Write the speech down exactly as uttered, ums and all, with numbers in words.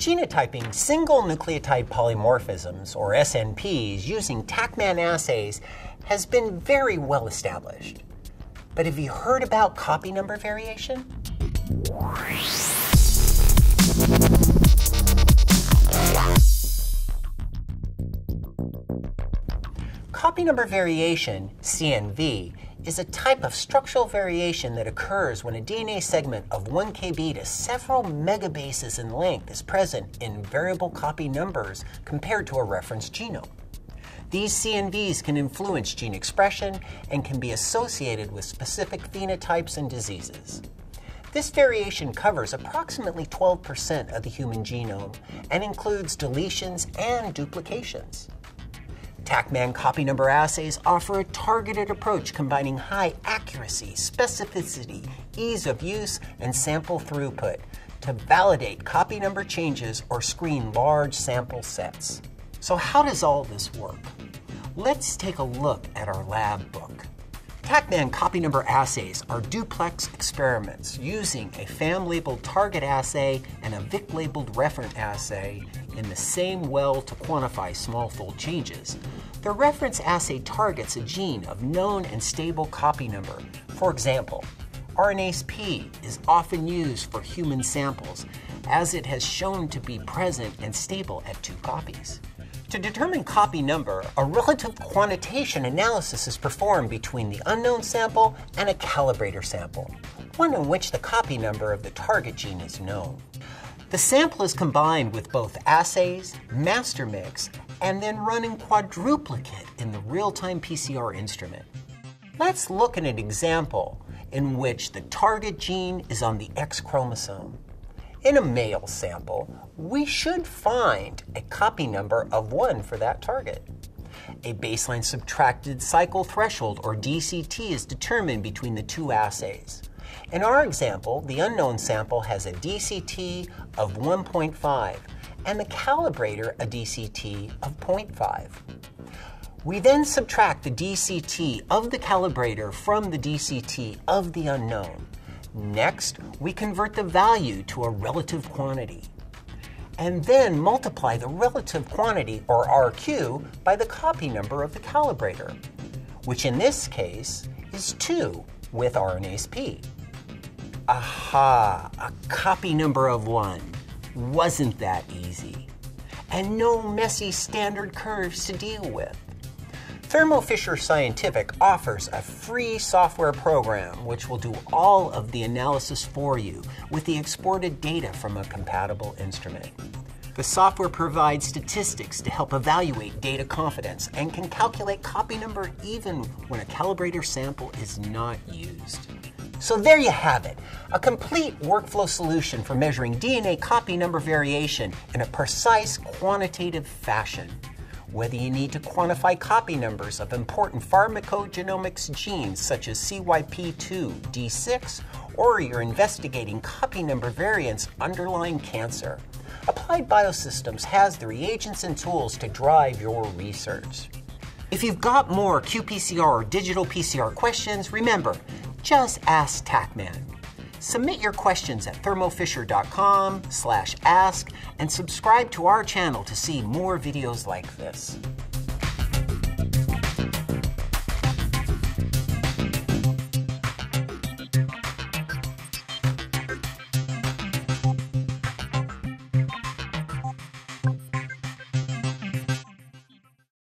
Genotyping single nucleotide polymorphisms, or S N Ps, using TaqMan assays has been very well established. But have you heard about copy number variation? Copy number variation, C N V, is a type of structural variation that occurs when a D N A segment of one K B to several megabases in length is present in variable copy numbers compared to a reference genome. These C N Vs can influence gene expression and can be associated with specific phenotypes and diseases. This variation covers approximately twelve percent of the human genome and includes deletions and duplications. TaqMan copy number assays offer a targeted approach combining high accuracy, specificity, ease of use, and sample throughput to validate copy number changes or screen large sample sets. So how does all this work? Let's take a look at our lab book. TaqMan copy number assays are duplex experiments using a F A M-labeled target assay and a Vic-labeled referent assay in the same well to quantify small fold changes. The reference assay targets a gene of known and stable copy number. For example, RNase P is often used for human samples as it has shown to be present and stable at two copies. To determine copy number, a relative quantitation analysis is performed between the unknown sample and a calibrator sample, one in which the copy number of the target gene is known. The sample is combined with both assays, master mix, and then run in quadruplicate in the real-time P C R instrument. Let's look at an example in which the target gene is on the X chromosome. In a male sample, we should find a copy number of one for that target. A baseline subtracted cycle threshold, or d C t, is determined between the two assays. In our example, the unknown sample has a d C t of one point five and the calibrator a d C t of zero point five. We then subtract the d C t of the calibrator from the d C t of the unknown. Next, we convert the value to a relative quantity, and then multiply the relative quantity, or R Q, by the copy number of the calibrator, which in this case is two with RNase P. Aha, a copy number of one. Wasn't that easy? And no messy standard curves to deal with. Thermo Fisher Scientific offers a free software program which will do all of the analysis for you with the exported data from a compatible instrument. The software provides statistics to help evaluate data confidence and can calculate copy number even when a calibrator sample is not used. So there you have it, a complete workflow solution for measuring D N A copy number variation in a precise, quantitative fashion. Whether you need to quantify copy numbers of important pharmacogenomics genes such as C Y P two D six, or you're investigating copy number variants underlying cancer, Applied Biosystems has the reagents and tools to drive your research. If you've got more q P C R or digital P C R questions, remember, just ask TaqMan. Submit your questions at thermofisher dot com slash ask and subscribe to our channel to see more videos like this.